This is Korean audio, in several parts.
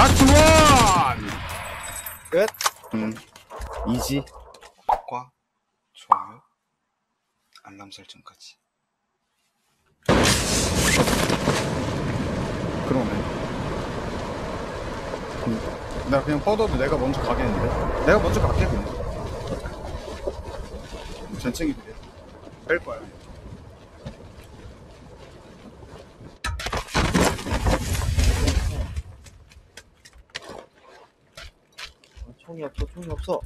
닥트 원! 끝? 이지. 구독과 좋아요, 알람 설정까지. 그러네. 나 그냥 뻗어도 내가 먼저 가겠는데? 내가 먼저 갈게 그냥. 전쟁이 그래. 뺄 거야. 총이 없어, 총이 없어.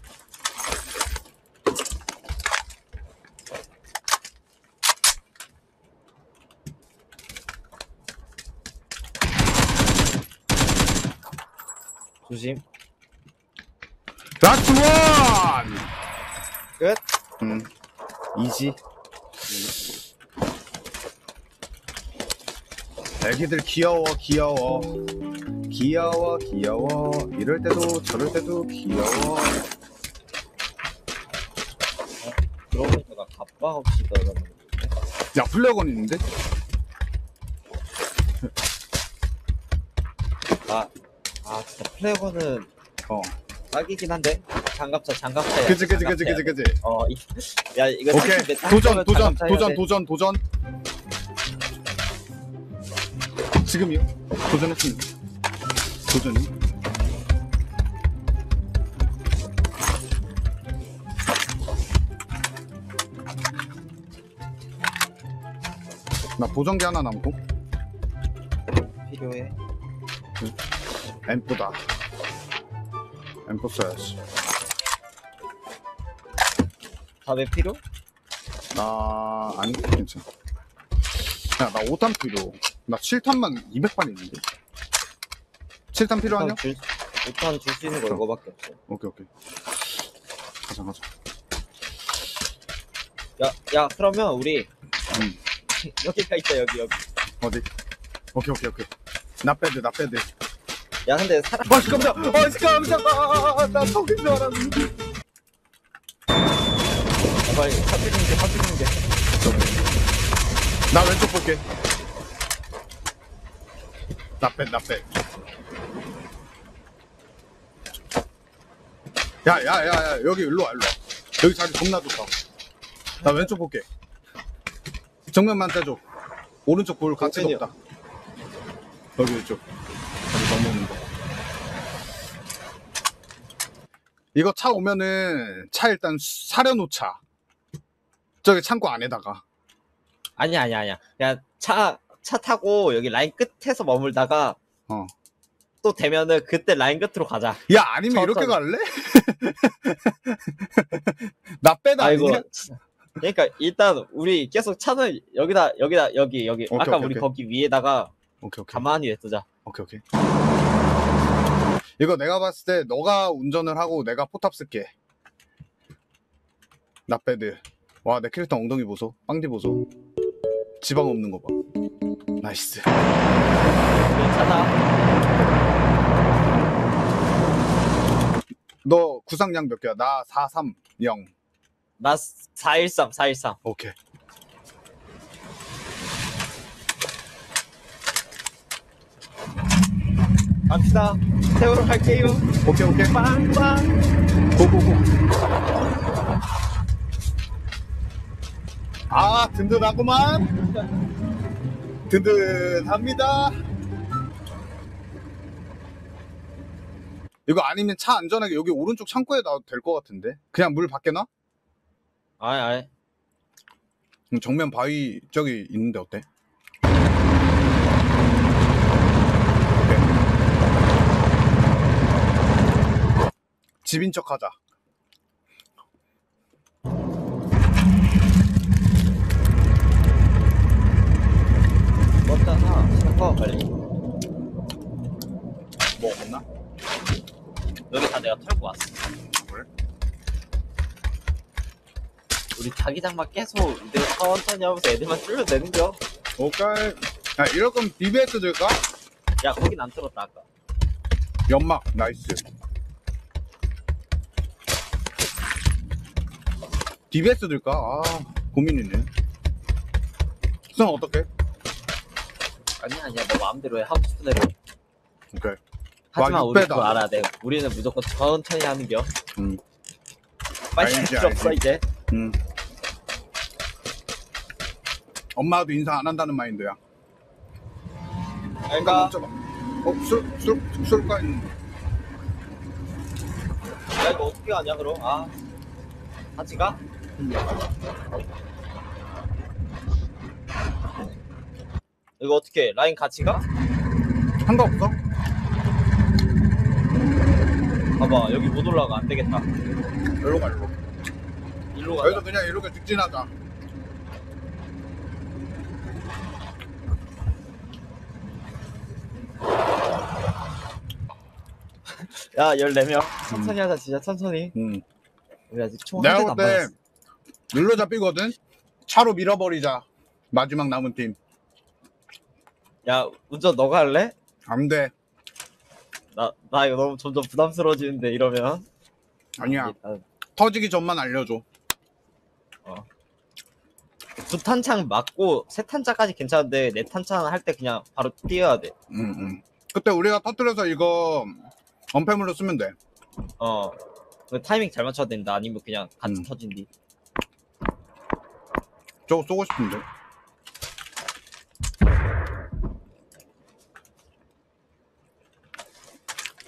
조심. 닥트 원! 끝? 이지. 애기들 귀여워, 귀여워. 귀여워, 귀여워. 이럴 때도 저럴 때도 귀여워. 들어보니까 나 갑바 없이 떠나는 야, 플래곤 있는데? 진짜 플래곤은 딱이긴 한데 장갑차야. 그치. 야 이거 오케이. 도전. 지금이요? 도전했습니다. 도전이? 나 보정기 하나 남고 필요해. 앰프다. 앰프 써야지. 밥에 필요? 아니 괜찮아. 야 나 5탄 필요. 나 7탄만 200발 있는데. 7탄 필요하냐? 5탄 줄 수 있는 거 이거밖에 없어. 오케이. 가자. 야 그러면 우리 여기가 있다. 여기. 어디? 오케이. 나 빼드. 야 근데 사람 깜짝이야. 나 속인 줄 알았는데. 빨리 파티는 게. 나 왼쪽 볼게. 나 빼. 야 여기 일로 와. 여기 자리 겁나 좋다. 나 왼쪽 볼게. 정면만 떼줘. 오른쪽 볼 가치가 없다. 여기 이쪽. 이거 차 오면은 차 일단 사려놓자. 저기 창고 안에다가. 아니야. 그냥 차 타고 여기 라인 끝에서 머물다가 또 되면은 그때 라인 끝으로 가자. 야 아니면 이렇게 갈래? 나 빼다. 아이고. 아니냐? 그러니까 일단 우리 계속 차는 여기다 여기. 오케이, 아까 오케이, 우리 오케이. 거기 위에다가 가만히 냅두자. 오케이. 이거 내가 봤을 때 너가 운전을 하고 내가 포탑 쓸게. 나 빼드. 와 내 캐릭터 엉덩이 보소. 빵디 보소. 지방 없는 거 봐. 나이스. 괜찮아. 너 구상량 몇 개야? 나 430. 나 413. 오케이. 갑시다. 세우러 갈게요. 오케이. 빵빵. 고고고. 아 든든하구만. 든든합니다. 이거 아니면 차 안전하게 여기 오른쪽 창고에 놔도 될 것 같은데. 그냥 물 밖에 놔? 아예. 정면 바위 저기 있는데 어때? 집인 척 하자. 먹다 사 빨리. 뭐 없나? 여기 다 내가 털고 왔어. 그래? 우리 자기장만 계속 이들 천천히 하면서 애들만 뚫려 되는겨. 오케이. 야 이럴 거면 BBS 들까? 야 거긴 안 뚫었다 아까. 연막 나이스. DBS 들까? 고민이네. 수상 어떡해? 아니야, 너 마음대로 해. 하고 싶은 대로. 오케이. 하지만 우리도 알아야 돼. 우리는 무조건 천천히 하는겨. 빨리 할 수 없어 이제. 엄마도 인사 안 한다는 마인드야. 그러니까 술가 있는데. 야 이거 어떻게 하냐 그럼? 아 같이 가? 이거 어떻게 라인 같이 가? 한거 없어? 봐봐 여기 못 올라가. 안 되겠다. 일로 가 일로. 일로 가. 여기서 그냥 이렇게 직진하자. 야 14명 천천히 하자 진짜 천천히. 우리 아직 총 한 대도 안 받았어. 일로 잡히거든? 차로 밀어버리자 마지막 남은 팀. 야 운전 너가 할래? 안 돼. 나 이거 너무 점점 부담스러워지는데 이러면. 아니야 일단. 터지기 전만 알려줘. 두 탄창 맞고 세 탄창까지 괜찮은데 네 탄창 할 때 그냥 바로 뛰어야 돼. 그때 우리가 터뜨려서 이거 언패물로 쓰면 돼. 타이밍 잘 맞춰야 된다. 아니면 그냥 같이 터진디. 저거 쏘고 싶은데.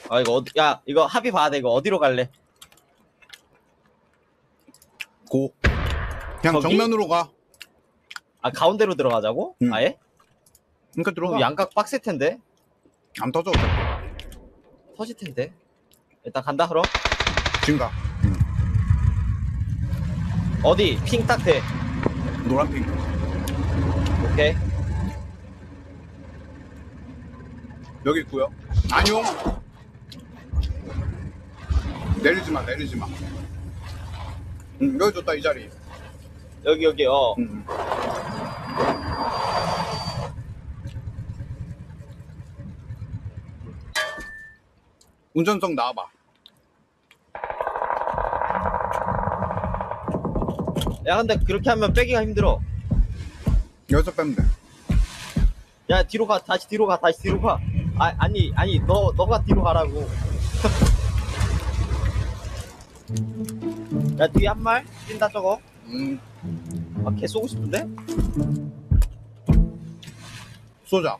아 이거 어디 야 이거 합의 봐야 돼. 이거 어디로 갈래? 고 그냥 저기? 정면으로 가. 아 가운데로 들어가자고? 아예? 그러니까 들어가. 양각 빡셀 텐데. 안 터져. 터질 텐데. 일단 간다 그럼. 지금 가. 어디? 핑 딱 돼. 노란 핑. 오케이. 여기 있고요. 아니요. 내리지마 내리지마. 여기 좋다 이 자리. 여기 운전석 나와봐. 야 근데 그렇게 하면 빼기가 힘들어. 여기서 빼면 돼. 야 뒤로 가. 다시 뒤로 가. 다시 뒤로 가. 아니 너가 뒤로 가라고. 야 뒤에 한 말 뛴다 저거. 아 걔 쏘고 싶은데? 쏘자.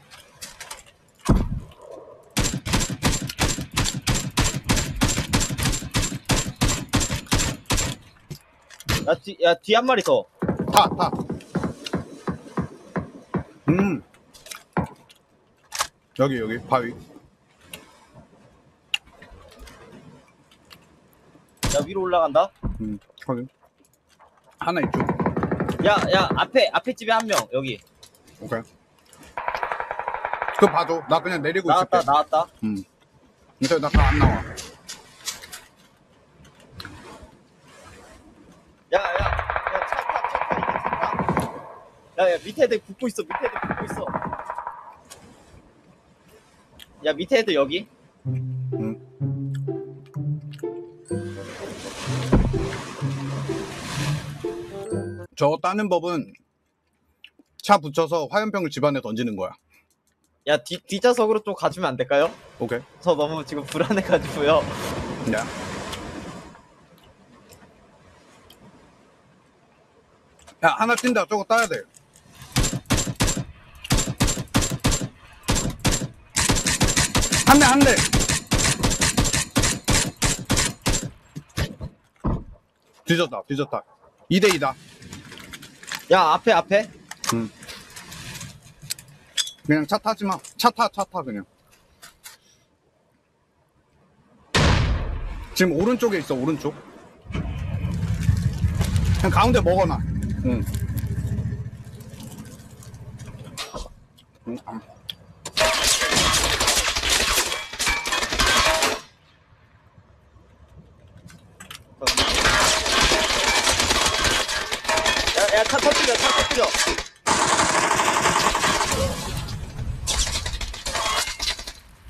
야, 뒤 한 마리 더. 타. 여기, 바위. 야, 위로 올라간다. 확인. 하나 이쪽. 야, 앞에 집에 한 명, 여기. 오케이. 그거 봐줘. 나 그냥 내리고 있을게. 나왔다. 근데 나 다 안 나와. 야, 차 타. 야, 밑에 애들 붙고 있어, 야, 밑에 애들 여기. 저거 따는 법은 차 붙여서 화염병을 집안에 던지는 거야. 야, 뒷좌석으로 좀 가주면 안 될까요? 오케이. 저 너무 지금 불안해가지고요. 야. 야, 하나 뛴다. 저거 따야 돼. 한 대. 뒤졌다. 2대2다. 야, 앞에. 그냥 차 타지 마. 차 타, 그냥. 지금 오른쪽에 있어, 오른쪽. 그냥 가운데 먹어놔. 야, 차 터뜨려.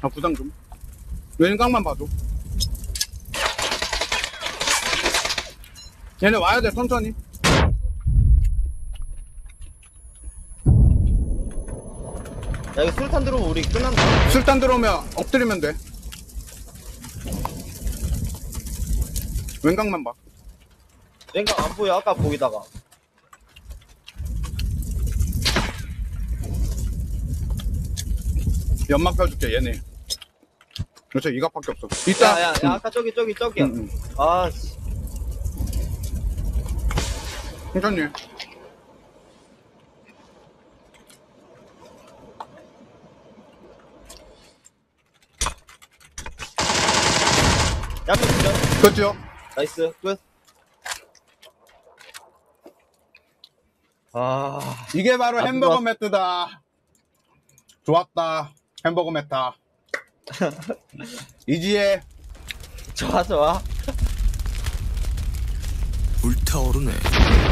아, 부상 좀. 왼각만 봐줘. 얘네 와야 돼, 천천히. 야 이거 술탄 들어오면 우리 끝난다. 술탄 들어오면 엎드리면 돼. 왼각만 봐. 왼각 안 보여. 아까 보이다가. 연막 펴줄게 얘네. 요새 이각밖에 없어. 있다. 야야, 야, 아까 저기야. 아 씨. 천천히. 양면 진짜. 그렇죠. 나이스. 끝. 아 이게 바로 햄버거 좋아. 매트다. 좋았다. 햄버거 메타. 이지혜. 좋아. 불타오르네.